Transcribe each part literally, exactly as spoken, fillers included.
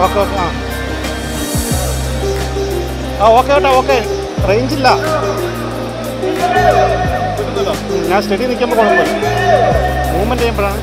walk out. Ah, walk out, walk out. Range illa. I steady nikkum konum. Movement em parana.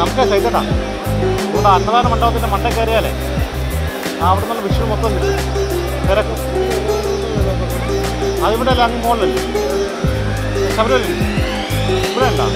Namka sahi tha. Uda asala na manda hote na manda karya le. Aapur thala vishnu moto le. Kera ko. Aaj bada lang mall le. Sabro le. Pura na.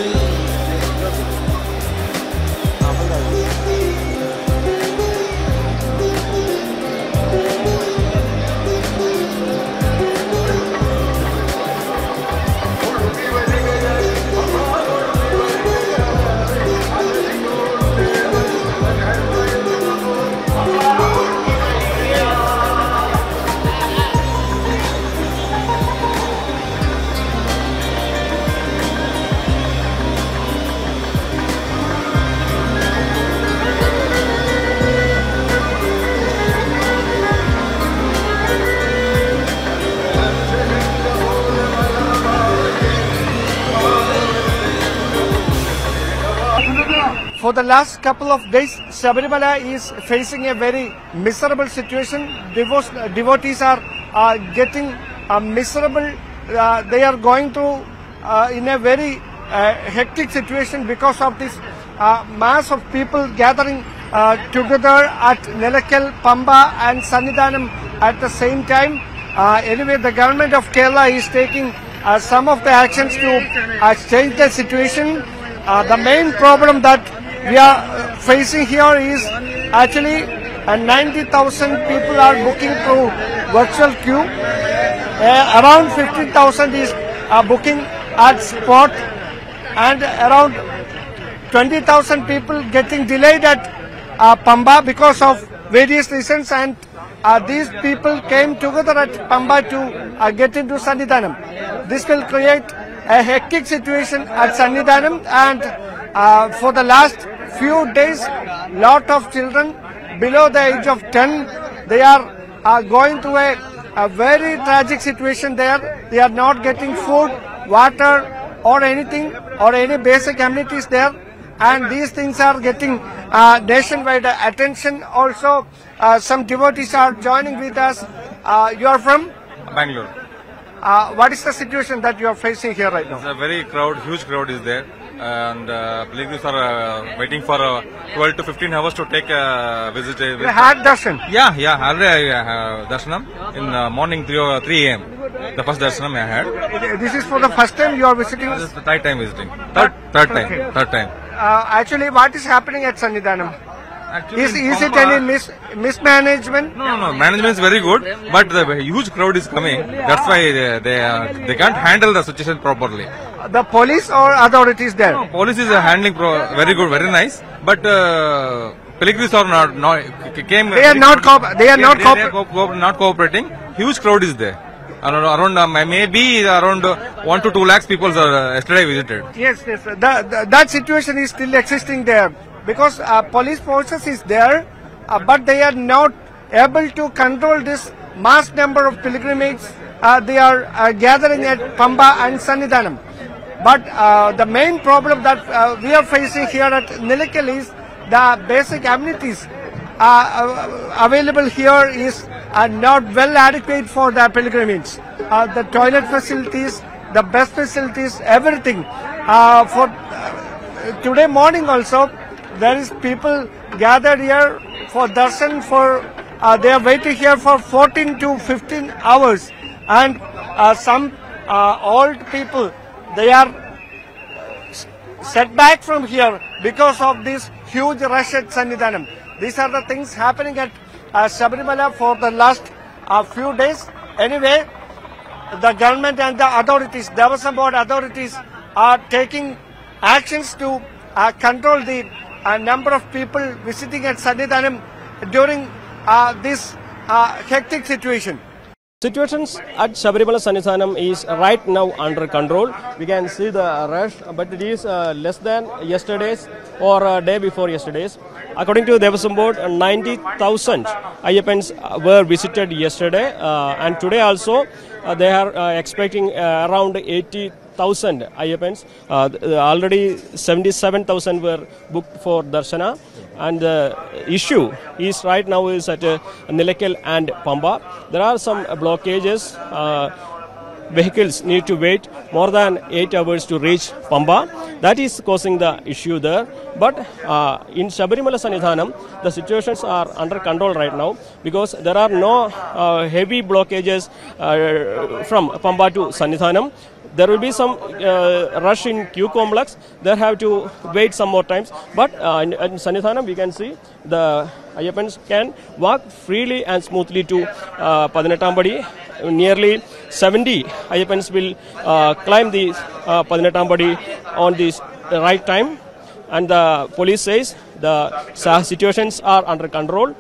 For the last couple of days, Sabarimala is facing a very miserable situation. Devoce, devotees are uh, getting uh, miserable. Uh, they are going through uh, in a very uh, hectic situation because of this uh, mass of people gathering uh, together at Nilakkal, Pamba and Sanidhanam at the same time. Uh, anyway, the government of Kerala is taking uh, some of the actions to uh, change the situation. Uh, the main problem that we are facing here is actually uh, ninety thousand people are booking through virtual queue. Uh, around fifteen thousand is uh, booking at spot and around twenty thousand people getting delayed at uh, Pamba because of various reasons, and uh, these people came together at Pamba to uh, get into Sanidhanam. This will create a hectic situation at Sanidhanam, and uh, for the last few days, lot of children below the age of ten, they are uh, going through a, a very tragic situation there. They are not getting food, water or anything or any basic amenities there, and these things are getting uh, nationwide attention. Also, uh, some devotees are joining with us. Uh, you are from? Bangalore. Uh, what is the situation that you are facing here right now? It's a very crowd, huge crowd is there. And uh, pilgrims are uh, waiting for uh, twelve to fifteen hours to take a uh, visit. Uh, you had darshan? Yeah, yeah, I had uh, darshanam in uh, morning three a m The first darshanam I had. This is for the first time you are visiting? This is the third time visiting. Third, third time. Okay. Third time. Uh, actually, what is happening at Sanidhanam? Actually, is is Pamba, it any mis mismanagement? No, no, management is very good, but the huge crowd is coming. That's why they they, uh, they can't handle the situation properly. The police or authorities there? No, police is uh, handling pro very good, very nice, but uh, pilgrims are not, not came. They are not cooperating. They are not, they, they are co not cooperating. Huge crowd is there. Around, around maybe around one to two lakhs people are yesterday visited. Yes, yes, the, the, that situation is still existing there because uh, police forces is there, uh, but they are not able to control this mass number of pilgrimages. Uh, they are uh, gathering at Pamba and Sanidhanam. But uh, the main problem that uh, we are facing here at Nilakkal is the basic amenities uh, available here is are not well adequate for their pilgrimage. Uh, the toilet facilities, the bus facilities, everything. Uh, for uh, today morning also, there is people gathered here for darshan. For uh, they are waiting here for fourteen to fifteen hours, and uh, some uh, old people, they are set back from here because of this huge rush at Sanidhanam. These are the things happening at uh, Sabarimala for the last uh, few days. Anyway, the government and the authorities, Devaswom Board authorities, are taking actions to uh, control the uh, number of people visiting at Sanidhanam during uh, this uh, hectic situation. Situations at Sabarimala Sanidhanam is right now under control. We can see the rush, but it is uh, less than yesterday's or uh, day before yesterday's. According to the Devaswom Board, ninety thousand Ayyapans were visited yesterday, uh, and today also uh, they are uh, expecting uh, around eighty thousand Ayyapans. Uh, already seventy-seven thousand were booked for Darshana, and the issue is right now is at uh, Nilakkal and Pamba. There are some blockages. Uh, vehicles need to wait more than eight hours to reach Pamba. That is causing the issue there. But uh, in Sabarimala Sanidhanam, the situations are under control right now because there are no uh, heavy blockages uh, from Pamba to Sanidhanam. There will be some uh, rush in Q complex. They have to wait some more times. But uh, in, in Sanidhanam, we can see the Ayyapans can walk freely and smoothly to uh, Padinatambadi. Nearly seventy Ayyapans will uh, climb the uh, Padinatambadi on this right time. And the police says the situations are under control.